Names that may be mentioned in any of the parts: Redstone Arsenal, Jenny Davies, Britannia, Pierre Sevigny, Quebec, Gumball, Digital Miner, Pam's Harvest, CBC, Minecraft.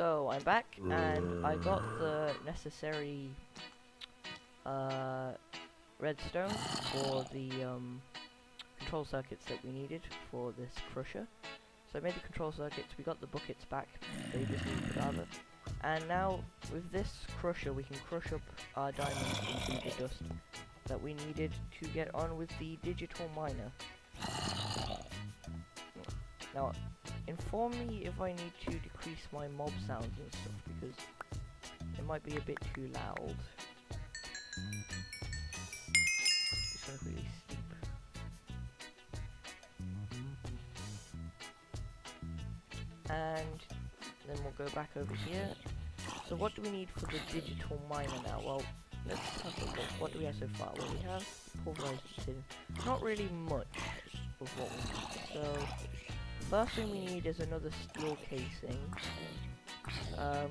So I'm back and I got the necessary redstone for the control circuits that we needed for this crusher. So I made the control circuits, we got the buckets back, they just need cadaver. And now with this crusher we can crush up our diamonds into the dust that we needed to get on with the digital miner. Now, inform me if I need to decrease my mob sounds and stuff, because it might be a bit too loud. Just gonna quickly sleep. And then we'll go back over here. So what do we need for the digital miner now? Well, let's have a look. What do we have so far? Well, we have pulverized tin. Not really much of what we need. So first thing we need is another steel casing. Oh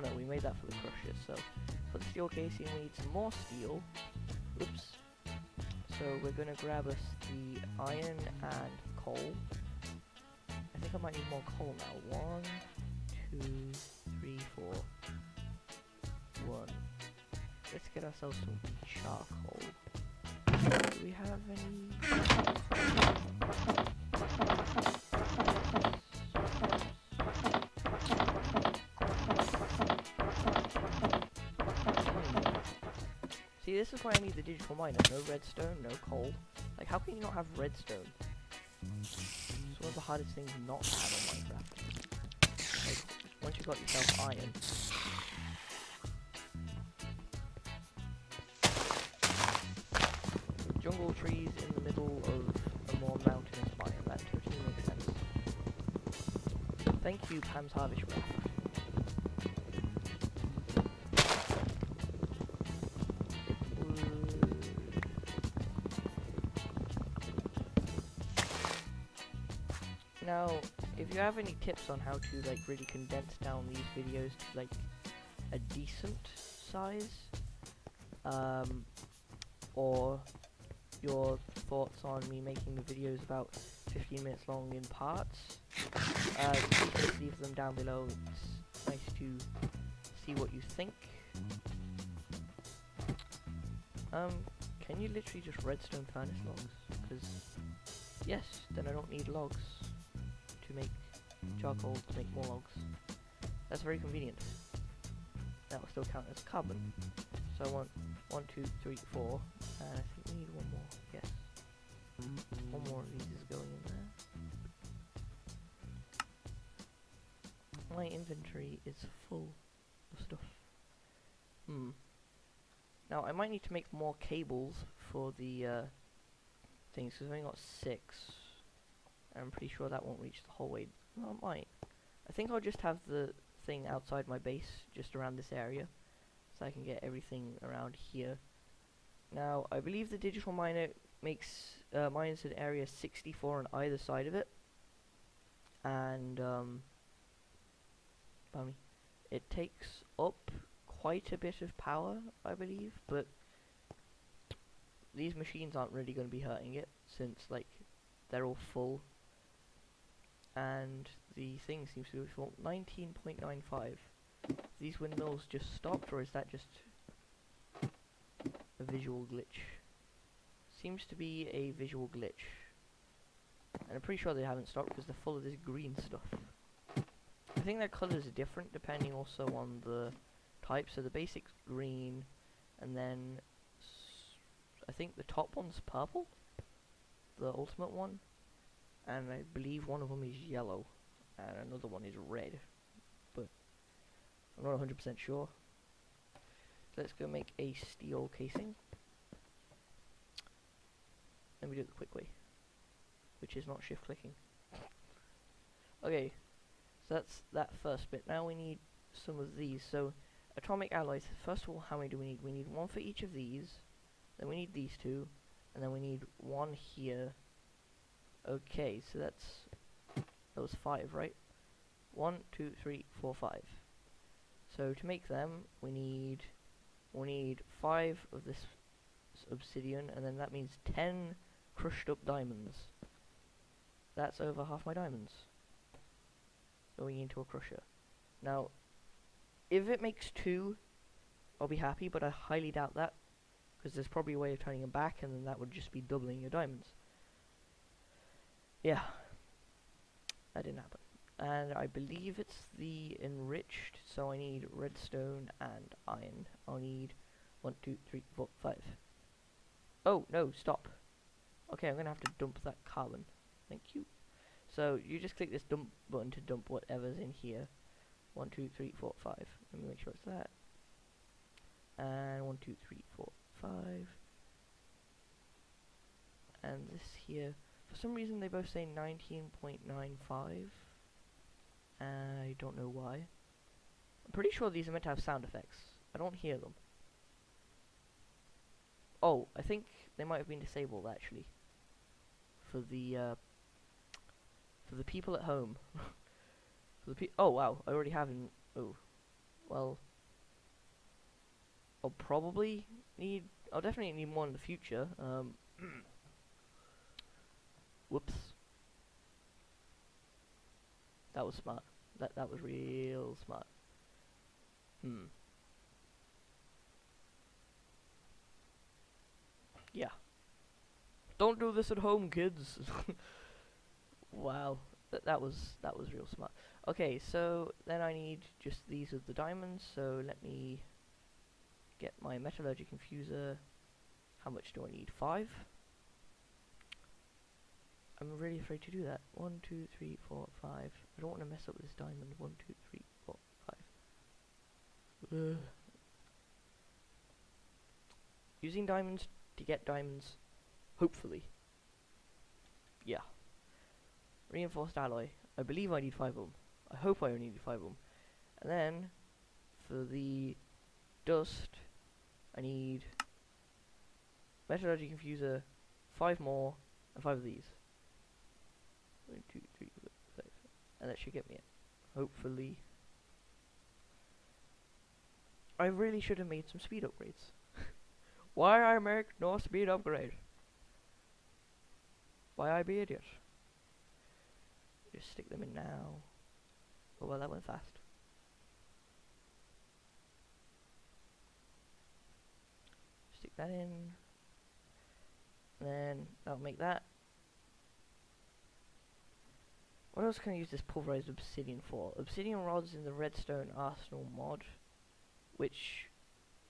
no, we made that for the crusher. So for the steel casing, we need some more steel. Oops. So we're gonna grab us the iron and coal. I think I might need more coal now. 1, 2, 3, 4. 1. Let's get ourselves some charcoal. Do we have any? See, this is why I need the digital miner. No redstone, no coal. Like, how can you not have redstone? It's one of the hardest things not to have on Minecraft. Like, once you've got yourself iron. Jungle trees in the middle of a more mountainous biome. That totally makes sense. Thank you, Pam's Harvest. Now, if you have any tips on how to like really condense down these videos to like a decent size, or your thoughts on me making the videos about 15 minutes long in parts, please leave them down below. It's nice to see what you think. Can you literally just redstone furnace logs? Because yes, then I don't need logs to make charcoal to make more logs. That's very convenient. That will still count as carbon. So I want 1, 2, 3, 4, and I think we need one more. Yes, one more of these is going in there. My inventory is full of stuff. Now I might need to make more cables for the things, because I've only got 6. I'm pretty sure that won't reach the whole way. Well, it might. I think I'll just have the thing outside my base, just around this area, so I can get everything around here. Now, I believe the digital miner mines an area 64 on either side of it, and it takes up quite a bit of power, I believe, but these machines aren't really going to be hurting it, since like they're all full, and the thing seems to be full. 19.95. These windmills just stopped, or is that just a visual glitch? Seems to be a visual glitch. And I'm pretty sure they haven't stopped because they're full of this green stuff. I think their colours are different depending also on the type. So the basic's green, and then I think the top one's purple, the ultimate one, and I believe one of them is yellow and another one is red. I'm not 100% sure. So let's go make a steel casing. Let me do it the quick way, which is not shift clicking. Okay, so that's that first bit. Now we need some of these. So atomic alloys. First of all, how many do we need? We need one for each of these. Then we need these two, and then we need one here. Okay, so that was 5, right? 1, 2, 3, 4, 5. So to make them, we need 5 of this obsidian, and then that means 10 crushed up diamonds. That's over half my diamonds. going into a crusher. Now, if it makes two, I'll be happy, but I highly doubt that, because there's probably a way of turning them back, and then that would just be doubling your diamonds. Yeah, that didn't happen. And I believe it's the enriched, so I need redstone and iron. I'll need 1, 2, 3, 4, 5. Oh, no, stop. Okay, I'm going to have to dump that carbon. Thank you. So, you just click this dump button to dump whatever's in here. 1, 2, 3, 4, 5. Let me make sure it's that. And 1, 2, 3, 4, 5. And this here. For some reason, they both say 19.95. I don't know why. I'm pretty sure these are meant to have sound effects. I don't hear them. Oh, I think they might have been disabled, actually. For the people at home. For the oh, wow, I already haven't... Oh, well... I'll probably need... I'll definitely need more in the future. Whoops. That was smart. That was real smart. Yeah. Don't do this at home, kids. Wow. That was real smart. Okay, so then I need just these are the diamonds, so let me get my metallurgic infuser. How much do I need? 5? I'm really afraid to do that. 1, 2, 3, 4, 5. I don't want to mess up this diamond. 1, 2, 3, 4, 5. Using diamonds to get diamonds. Hopefully. Yeah. Reinforced alloy. I believe I need 5 of them. I hope I only need 5 of them. And then, for the dust, I need metallurgic infuser, 5 more, and 5 of these. 1, 2, 3, 4, 5. And that should get me it. Hopefully. I really should have made some speed upgrades. Why I make no speed upgrade? Why I be idiot? Just stick them in now. Oh well, that went fast. Stick that in. Then that'll make that. What else can I use this pulverized obsidian for? Obsidian rods in the Redstone Arsenal mod, which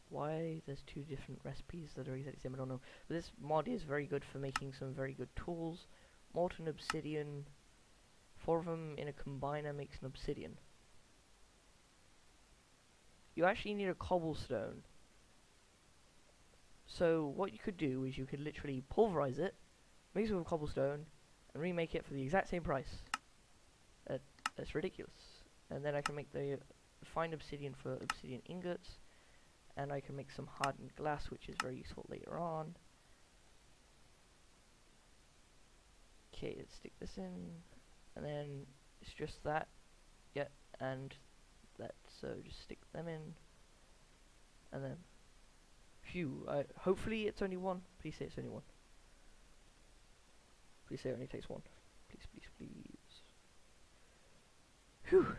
why there's 2 different recipes that are exactly the same, I don't know. But this mod is very good for making some very good tools. Molten obsidian, 4 of them in a combiner makes an obsidian. You actually need a cobblestone. So what you could do is you could literally pulverize it, mix it with a cobblestone, and remake it for the exact same price. That's ridiculous. And then I can make the fine obsidian for obsidian ingots, and I can make some hardened glass, which is very useful later on. Okay, let's stick this in, and then it's just that, yeah, and that, so just stick them in, and then, phew, hopefully it's only 1, please say it's only 1. Please say it only takes 1, please, please, please. Whew.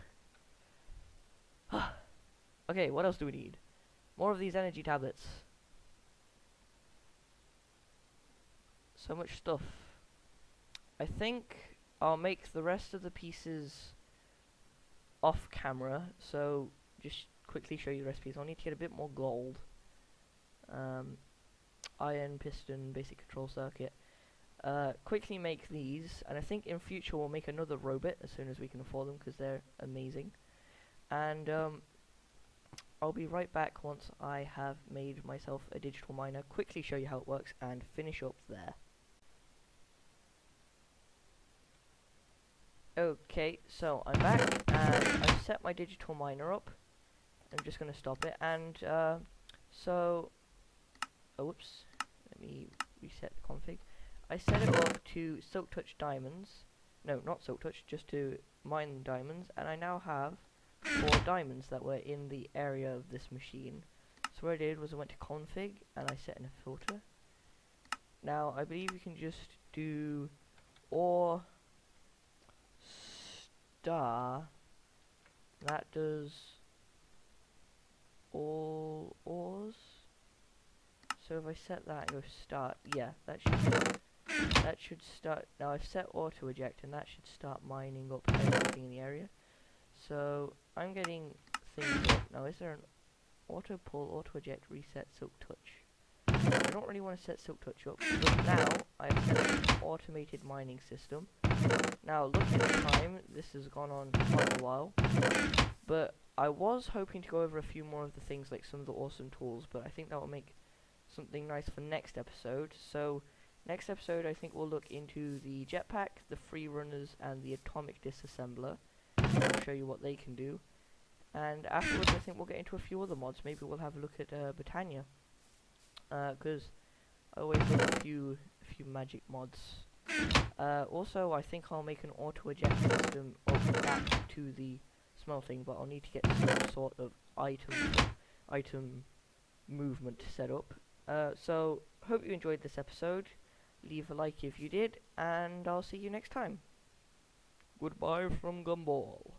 Okay, what else do we need? More of these energy tablets. So much stuff. I think I'll make the rest of the pieces off camera, so just quickly show you the recipes. I'll need to get a bit more gold. Iron, piston, basic control circuit. Quickly make these, and I think in future we'll make another robot as soon as we can afford them, because they're amazing. And I'll be right back once I have made myself a digital miner, quickly show you how it works, and finish up there. Okay, so I'm back, and I've set my digital miner up. I'm just going to stop it, and oh, whoops, let me reset the config. I set it up to silk touch diamonds, no, not silk touch, just to mine diamonds, and I now have 4 diamonds that were in the area of this machine. So what I did was I went to config, and I set in a filter. Now, I believe you can just do or star That does all ores. So if I set that, it'll start. Yeah, that should start. Now I've set auto eject, and that should start mining up everything in the area. So I'm getting things up. Now, is there an auto pull, auto eject, reset, silk touch? I don't really want to set silk touch up, but now I've set an automated mining system. Now looking at the time, this has gone on for quite a while, but I was hoping to go over a few more of the things, like some of the awesome tools, but I think that will make something nice for next episode. So next episode I think we'll look into the jetpack, the free runners, and the atomic disassembler. I'll show you what they can do, and afterwards I think we'll get into a few other mods. Maybe we'll have a look at Britannia, because I always look at a few magic mods. Also, I think I'll make an auto-eject system back to the smelting, but I'll need to get some sort of item movement set up. So, hope you enjoyed this episode. Leave a like if you did, and I'll see you next time. Goodbye from Gumball.